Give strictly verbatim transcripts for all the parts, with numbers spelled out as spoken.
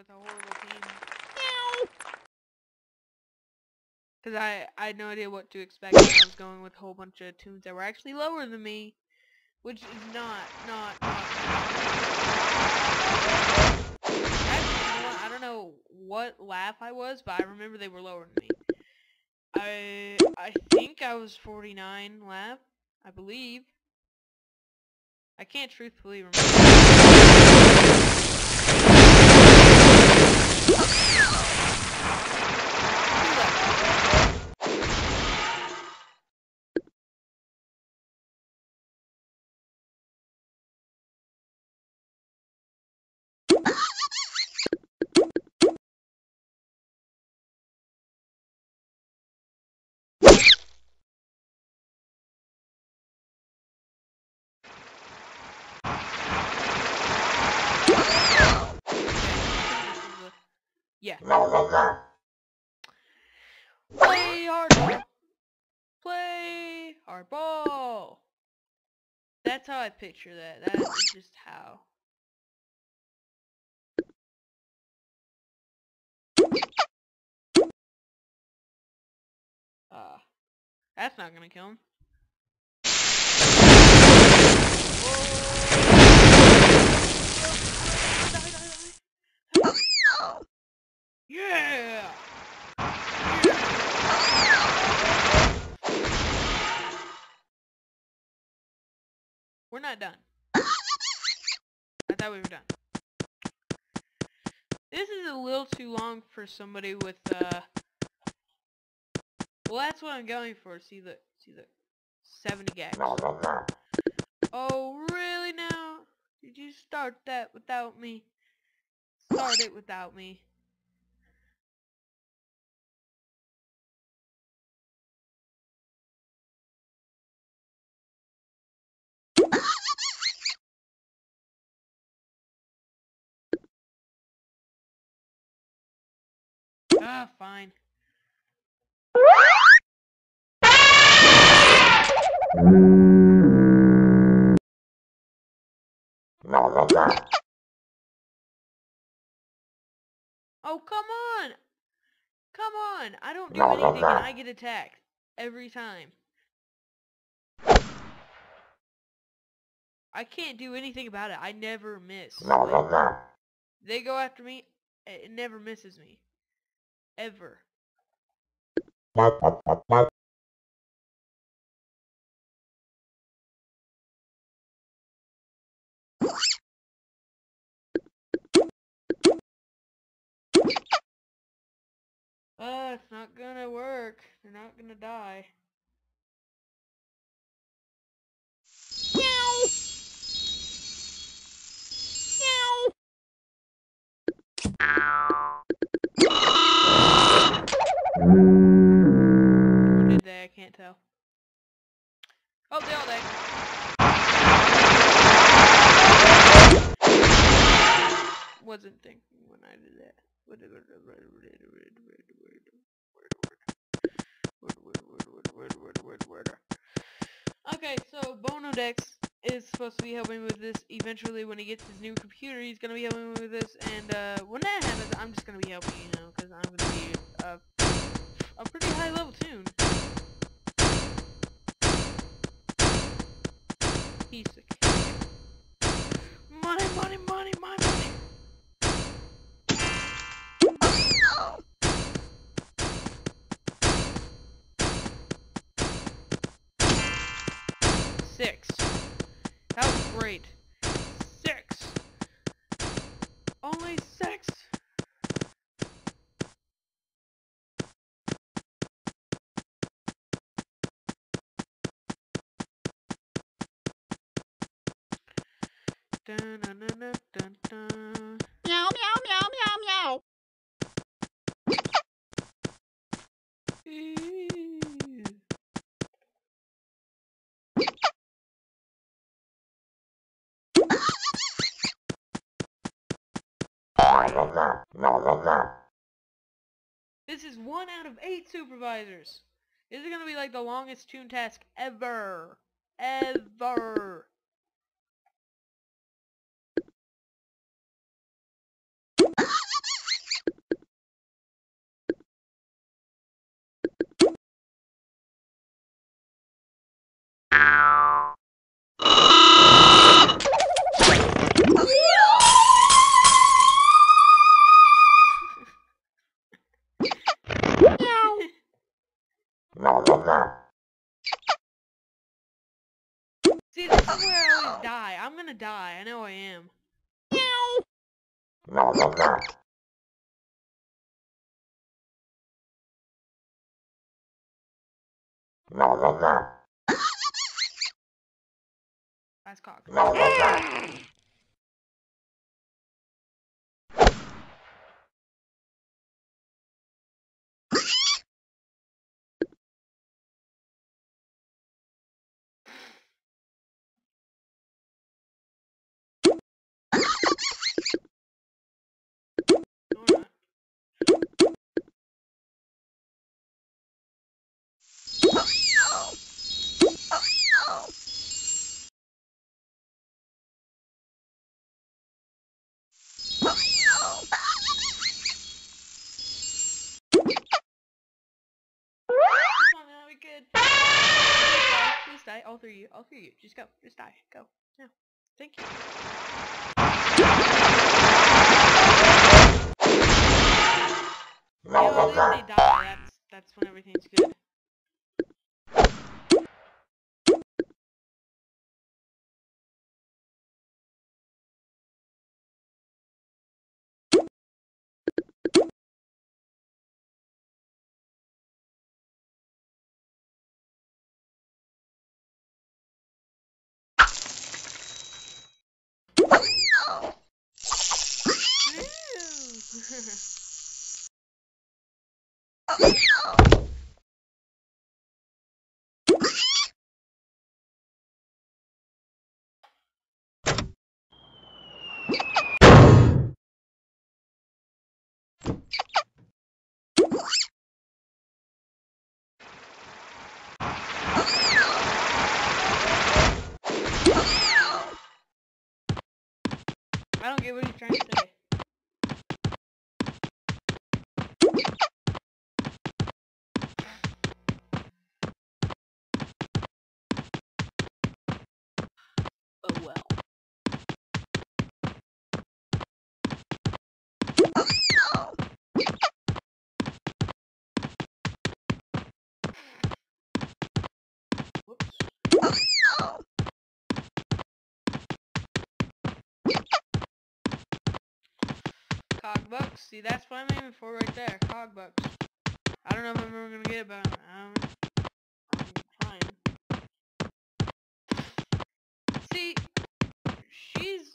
with a horrible team. Because I, I had no idea what to expect when I was going with a whole bunch of tunes that were actually lower than me. Which is not, not, not. Actually, you know what? I don't know what laugh I was, but I remember they were lower than me. I I think I was forty-nine lap, I believe. I can't truthfully remember. Yeah. Play hardball. Play hardball. That's how I picture that. That is just how. Uh, that's not gonna kill him. Whoa. Yeah! Yeah! We're not done. I thought we were done. This is a little too long for somebody with, uh... well, that's what I'm going for. See the... See the... seventy gags. Oh, really now? Did you start that without me? Start it without me. Ah, fine. Oh, come on! Come on! I don't do anything and I get attacked. Every time. I can't do anything about it. I never miss. Like, they go after me, it never misses me. Ever. Uh, it's not gonna work. You're not gonna die. Who did they? I can't tell. Oh, they all died. Wasn't thinking when I did that. Word, word, word, word, word, word, word. Okay, so Bonodex is supposed to be helping with this eventually when he gets his new computer. He's gonna be helping with this, and uh, when that happens, I'm just gonna be helping, you know, because I'm gonna be uh, a pretty high level tune. He's sick. Money, money, money, money, money. Six. That was great. Six. Only six. Dun, dun, dun, dun, dun. Meow, meow, meow, meow, meow. Eee. This is one out of eight supervisors. This is gonna be like the longest Toontask ever. Ever. See, this is where I always die. I'm gonna die. I know I am. No, no, no. No, no, no. That's cock. No, no, no. Die, all three of you, all three of you. Just go, just die, go. No, thank you. No, no, no. Yeah, when they die, that's, that's when everything's good. I don't get what you're trying to say. Cogbucks, see, that's what I'm aiming for right there, Cogbucks. I don't know if I'm ever gonna get it, but I'm, I'm trying. See, she's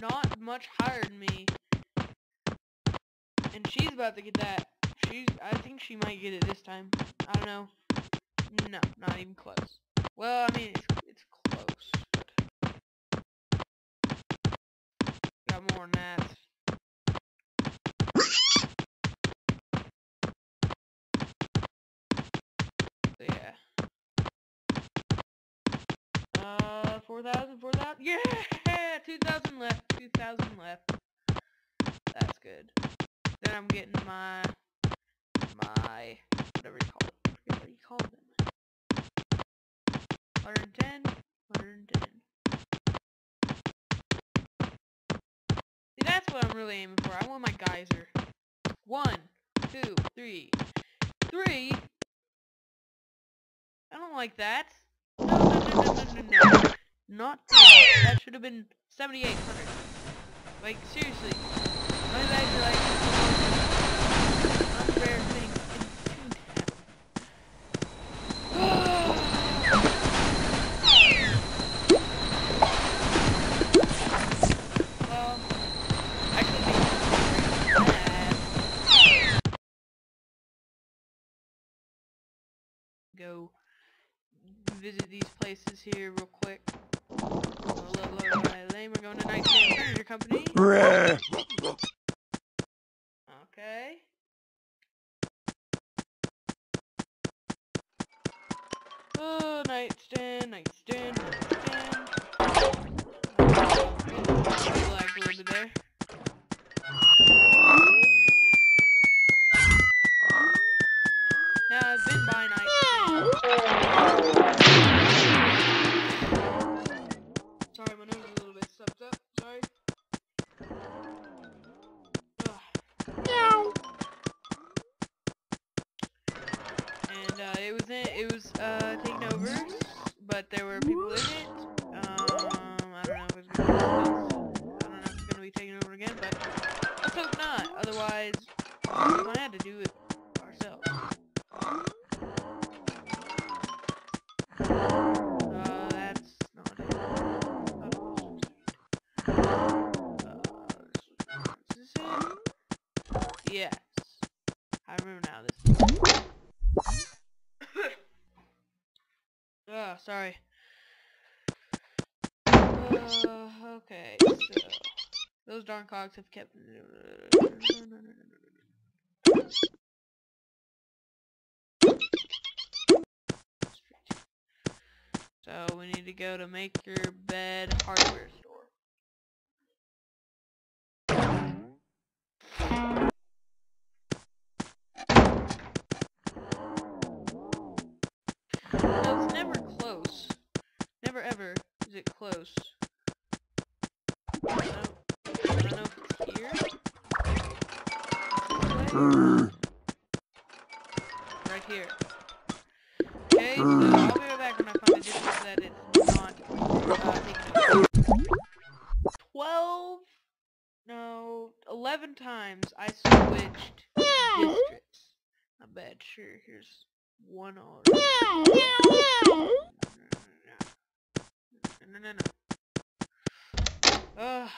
not much higher than me, and she's about to get that. She's, I think she might get it this time. I don't know. No, not even close. Well, I mean, it's, it's close, but got more than that. Uh, four thousand, four thousand, yeah! two thousand left, two thousand left. That's good. Then I'm getting my, my, whatever you call it. I forget what you call them. one ten, one ten. See, that's what I'm really aiming for. I want my geyser. One, two, three. Three? I don't like that. No, no, no, no, no, no, no. Not that. That should have been seventy-eight hundred. Like, seriously. My guys are like, one rare thing in Toontask. Well, I should be mad. Go visit these places here real quick. Hello, hello, hello, Elaine. We're going to Nightstand Furniture Company. Okay. Oh, nightstand, nightstand, nightstand. Black a little bit there. Now but there were people in it. Um, I don't know if it's gonna be, I don't know if it's gonna be taken over again, but let's hope not. Otherwise, we're gonna have to do it ourselves. Uh, that's not it. Uh, is this it? Yes. I remember now this. Oh, sorry. Uh, okay, so those darn cogs have kept. So we need to go to Make Your Bed Hardware Store. Ever is it close? I don't, I don't know if it's here. Okay. Right here. Okay, so I'll be right back when I find a distance that it's not uh, taking twelve no eleven times I switched districts. I bet sure here's one already. No, no, no. Ugh,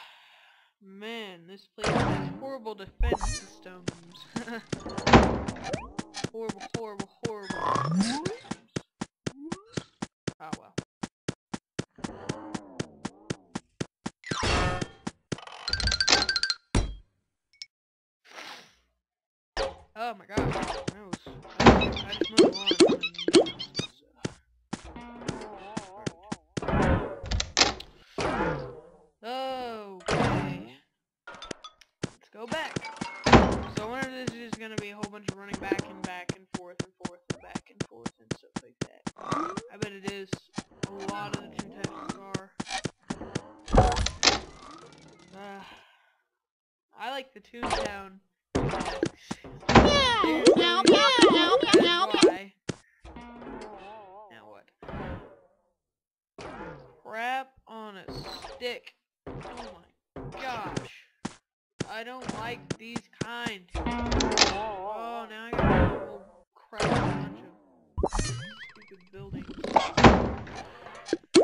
man, this place has horrible defense systems. horrible, horrible, horrible systems. Oh, well. Oh my god, that was, I just, I just moved on. Go back. So I wonder if this is just gonna be a whole bunch of running back and back and forth and forth and back and forth and stuff like that. I bet it is. A lot of the Toontasks are. Uh, I like the Toontown. Now what? Crap on a stick. Oh my gosh. I don't like these kind. Oh, now I got a whole crap bunch of stupid buildings. Uh,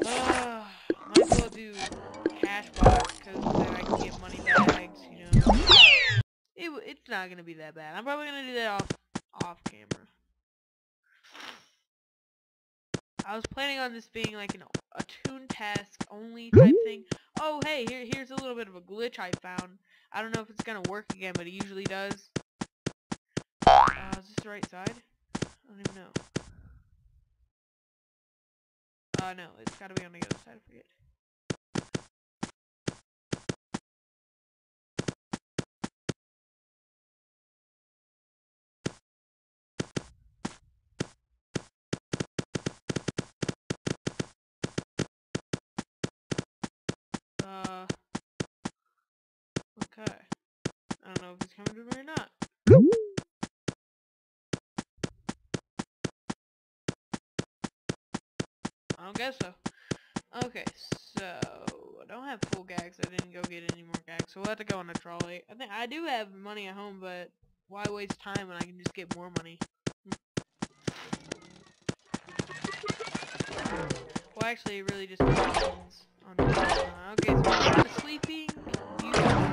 might as well do Cashbot, because then I can get money bags, you know. It, it's not going to be that bad. I'm probably going to do that off, off camera. I was planning on this being like an, a Toontask only type thing. Oh, hey, here, here's a little bit of a glitch I found. I don't know if it's gonna work again, but it usually does. Uh, is this the right side? I don't even know. Uh, no, it's gotta be on the other side, I forget. Uh... Okay. I don't know if it's coming to me or not. I don't guess so. Okay, so I don't have full gags. I didn't go get any more gags, so we'll have to go on a trolley. I think I do have money at home, but why waste time when I can just get more money? Well, actually, it really just depends on. Okay, so I'm sleeping. Do you